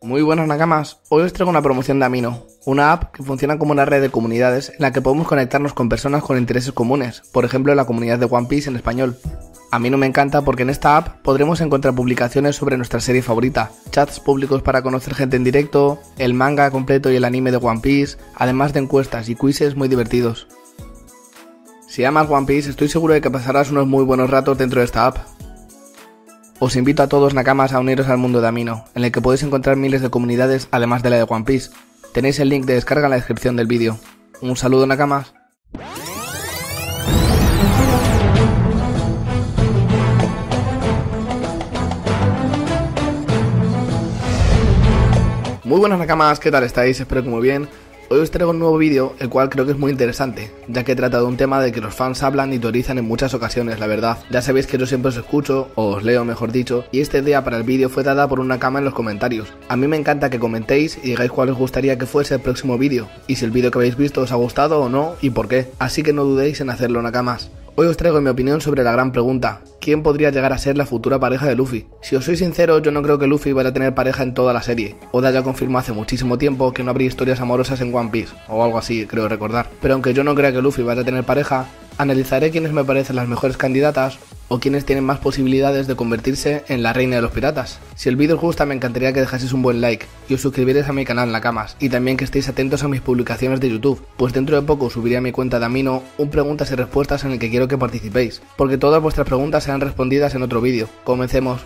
Muy buenas Nakamas, hoy os traigo una promoción de Amino, una app que funciona como una red de comunidades en la que podemos conectarnos con personas con intereses comunes, por ejemplo la comunidad de One Piece en español. Amino me encanta porque en esta app podremos encontrar publicaciones sobre nuestra serie favorita, chats públicos para conocer gente en directo, el manga completo y el anime de One Piece, además de encuestas y quizzes muy divertidos. Si amas One Piece estoy seguro de que pasarás unos muy buenos ratos dentro de esta app. Os invito a todos Nakamas a uniros al mundo de Amino, en el que podéis encontrar miles de comunidades además de la de One Piece. Tenéis el link de descarga en la descripción del vídeo. Un saludo Nakamas. Muy buenas Nakamas, ¿qué tal estáis? Espero que muy bien. Hoy os traigo un nuevo vídeo, el cual creo que es muy interesante, ya que trata de un tema de que los fans hablan y teorizan en muchas ocasiones, la verdad. Ya sabéis que yo siempre os escucho, o os leo mejor dicho, y esta idea para el vídeo fue dada por un Nakama en los comentarios. A mí me encanta que comentéis y digáis cuál os gustaría que fuese el próximo vídeo, y si el vídeo que habéis visto os ha gustado o no, y por qué. Así que no dudéis en hacerlo Nakamas. Hoy os traigo mi opinión sobre la gran pregunta, ¿quién podría llegar a ser la futura pareja de Luffy? Si os soy sincero, yo no creo que Luffy vaya a tener pareja en toda la serie. Oda ya confirmó hace muchísimo tiempo que no habría historias amorosas en One Piece, o algo así, creo recordar. Pero aunque yo no crea que Luffy vaya a tener pareja, analizaré quiénes me parecen las mejores candidatas o quiénes tienen más posibilidades de convertirse en la reina de los piratas. Si el vídeo os gusta me encantaría que dejaseis un buen like y os suscribierais a mi canal Nakamas y también que estéis atentos a mis publicaciones de YouTube, pues dentro de poco subiré a mi cuenta de Amino un preguntas y respuestas en el que quiero que participéis, porque todas vuestras preguntas serán respondidas en otro vídeo. Comencemos.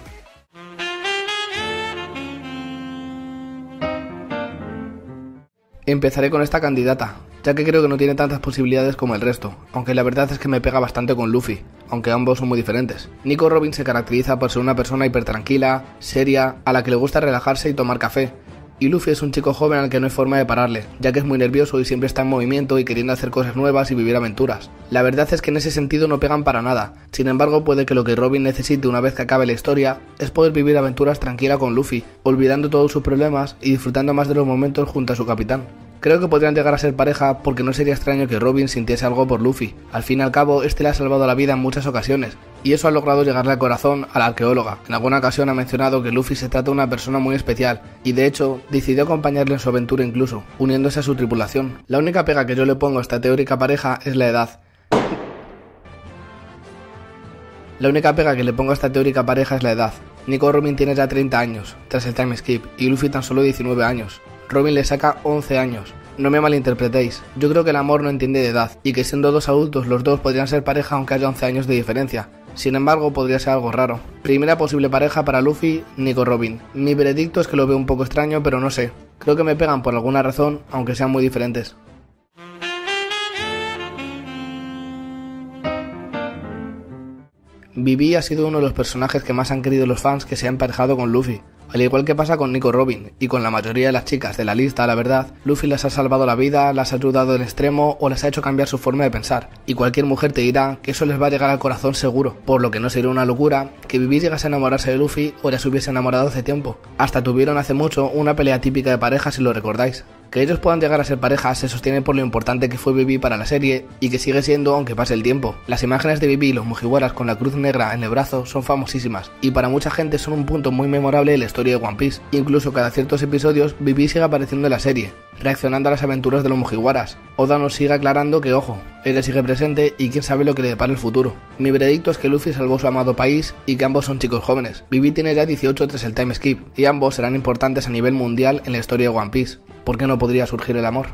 Empezaré con esta candidata, ya que creo que no tiene tantas posibilidades como el resto, aunque la verdad es que me pega bastante con Luffy, aunque ambos son muy diferentes. Nico Robin se caracteriza por ser una persona hipertranquila, seria, a la que le gusta relajarse y tomar café, y Luffy es un chico joven al que no hay forma de pararle, ya que es muy nervioso y siempre está en movimiento y queriendo hacer cosas nuevas y vivir aventuras. La verdad es que en ese sentido no pegan para nada, sin embargo puede que lo que Robin necesite una vez que acabe la historia es poder vivir aventuras tranquila con Luffy, olvidando todos sus problemas y disfrutando más de los momentos junto a su capitán. Creo que podrían llegar a ser pareja porque no sería extraño que Robin sintiese algo por Luffy. Al fin y al cabo, este le ha salvado la vida en muchas ocasiones, y eso ha logrado llegarle al corazón a la arqueóloga. En alguna ocasión ha mencionado que Luffy se trata de una persona muy especial, y de hecho, decidió acompañarle en su aventura incluso, uniéndose a su tripulación. La única pega que yo le pongo a esta teórica pareja es la edad. Nico Robin tiene ya 30 años, tras el time skip, y Luffy tan solo 19 años. Robin le saca 11 años. No me malinterpretéis, yo creo que el amor no entiende de edad y que siendo dos adultos los dos podrían ser pareja aunque haya 11 años de diferencia. Sin embargo, podría ser algo raro. Primera posible pareja para Luffy, Nico Robin. Mi veredicto es que lo veo un poco extraño, pero no sé. Creo que me pegan por alguna razón, aunque sean muy diferentes. Vivi ha sido uno de los personajes que más han querido los fans que se ha emparejado con Luffy. Al igual que pasa con Nico Robin y con la mayoría de las chicas de la lista, la verdad, Luffy les ha salvado la vida, las ha ayudado en extremo o les ha hecho cambiar su forma de pensar. Y cualquier mujer te dirá que eso les va a llegar al corazón seguro, por lo que no sería una locura que Vivi llegase a enamorarse de Luffy o ya se hubiese enamorado hace tiempo. Hasta tuvieron hace mucho una pelea típica de pareja si lo recordáis. Que ellos puedan llegar a ser pareja se sostiene por lo importante que fue Vivi para la serie y que sigue siendo aunque pase el tiempo. Las imágenes de Vivi y los Mugiwaras con la cruz negra en el brazo son famosísimas y para mucha gente son un punto muy memorable de la historia de One Piece. Incluso cada ciertos episodios Vivi sigue apareciendo en la serie, reaccionando a las aventuras de los Mugiwaras. Oda nos sigue aclarando que ojo, ella sigue presente y quién sabe lo que le depara el futuro. Mi veredicto es que Luffy salvó su amado país y que ambos son chicos jóvenes. Vivi tiene ya 18 tras el time skip y ambos serán importantes a nivel mundial en la historia de One Piece. ¿Por qué no podría surgir el amor?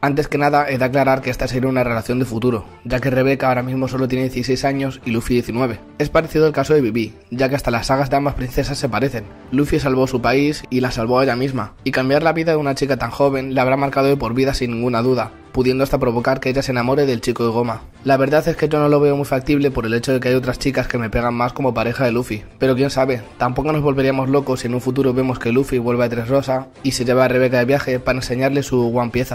Antes que nada, he de aclarar que esta sería una relación de futuro, ya que Rebecca ahora mismo solo tiene 16 años y Luffy 19. Es parecido al caso de Vivi, ya que hasta las sagas de ambas princesas se parecen. Luffy salvó su país y la salvó a ella misma, y cambiar la vida de una chica tan joven la habrá marcado de por vida sin ninguna duda, pudiendo hasta provocar que ella se enamore del chico de goma. La verdad es que yo no lo veo muy factible por el hecho de que hay otras chicas que me pegan más como pareja de Luffy, pero quién sabe, tampoco nos volveríamos locos si en un futuro vemos que Luffy vuelve a Dressrosa y se lleva a Rebecca de viaje para enseñarle su One Piece.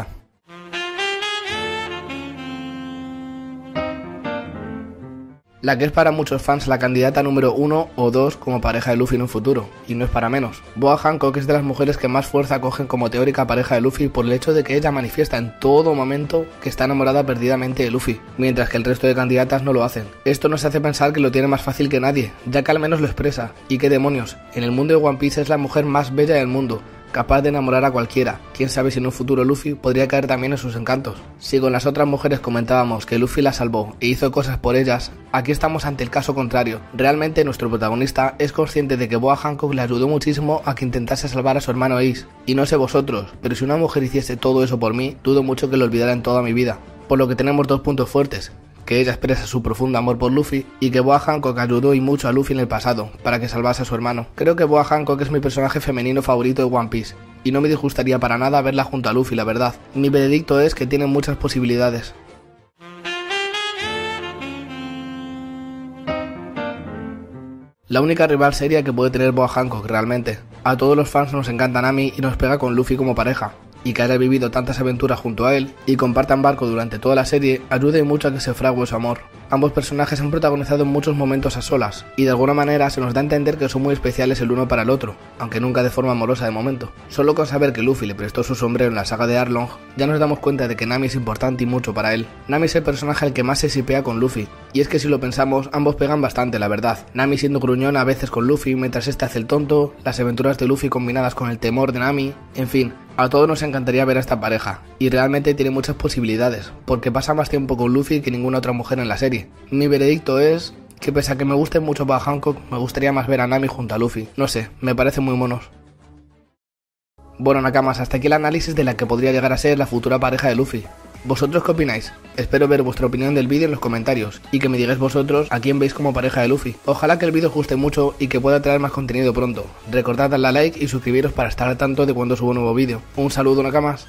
la que es para muchos fans la candidata número 1 o 2 como pareja de Luffy en un futuro, y no es para menos. Boa Hancock es de las mujeres que más fuerza cogen como teórica pareja de Luffy por el hecho de que ella manifiesta en todo momento que está enamorada perdidamente de Luffy, mientras que el resto de candidatas no lo hacen. Esto nos hace pensar que lo tiene más fácil que nadie, ya que al menos lo expresa, y qué demonios, en el mundo de One Piece es la mujer más bella del mundo, capaz de enamorar a cualquiera. Quién sabe si en un futuro Luffy podría caer también en sus encantos. Si con las otras mujeres comentábamos que Luffy las salvó e hizo cosas por ellas, aquí estamos ante el caso contrario. Realmente nuestro protagonista es consciente de que Boa Hancock le ayudó muchísimo a que intentase salvar a su hermano Ace. Y no sé vosotros, pero si una mujer hiciese todo eso por mí, dudo mucho que lo olvidara en toda mi vida. Por lo que tenemos dos puntos fuertes: que ella expresa su profundo amor por Luffy, y que Boa Hancock ayudó y mucho a Luffy en el pasado para que salvase a su hermano. Creo que Boa Hancock es mi personaje femenino favorito de One Piece, y no me disgustaría para nada verla junto a Luffy, la verdad. Mi veredicto es que tiene muchas posibilidades. La única rival seria que puede tener Boa Hancock realmente. A todos los fans nos encanta Nami y nos pega con Luffy como pareja, y que haya vivido tantas aventuras junto a él y compartan barco durante toda la serie ayude mucho a que se frague su amor. Ambos personajes han protagonizado muchos momentos a solas, y de alguna manera se nos da a entender que son muy especiales el uno para el otro, aunque nunca de forma amorosa de momento. Solo con saber que Luffy le prestó su sombrero en la saga de Arlong, ya nos damos cuenta de que Nami es importante y mucho para él. Nami es el personaje al que más se shipea con Luffy, y es que si lo pensamos, ambos pegan bastante, la verdad. Nami siendo gruñona a veces con Luffy mientras este hace el tonto, las aventuras de Luffy combinadas con el temor de Nami, en fin. A todos nos encantaría ver a esta pareja, y realmente tiene muchas posibilidades, porque pasa más tiempo con Luffy que ninguna otra mujer en la serie. Mi veredicto es que, pese a que me guste mucho Boa Hancock, me gustaría más ver a Nami junto a Luffy. No sé, me parecen muy monos. Bueno, Nakamas, hasta aquí el análisis de la que podría llegar a ser la futura pareja de Luffy. ¿Vosotros qué opináis? Espero ver vuestra opinión del vídeo en los comentarios, y que me digáis vosotros a quién veis como pareja de Luffy. Ojalá que el vídeo os guste mucho y que pueda traer más contenido pronto. Recordad darle a like y suscribiros para estar al tanto de cuando subo un nuevo vídeo. Un saludo, Nakamas.